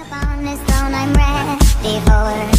About this, I'm ready for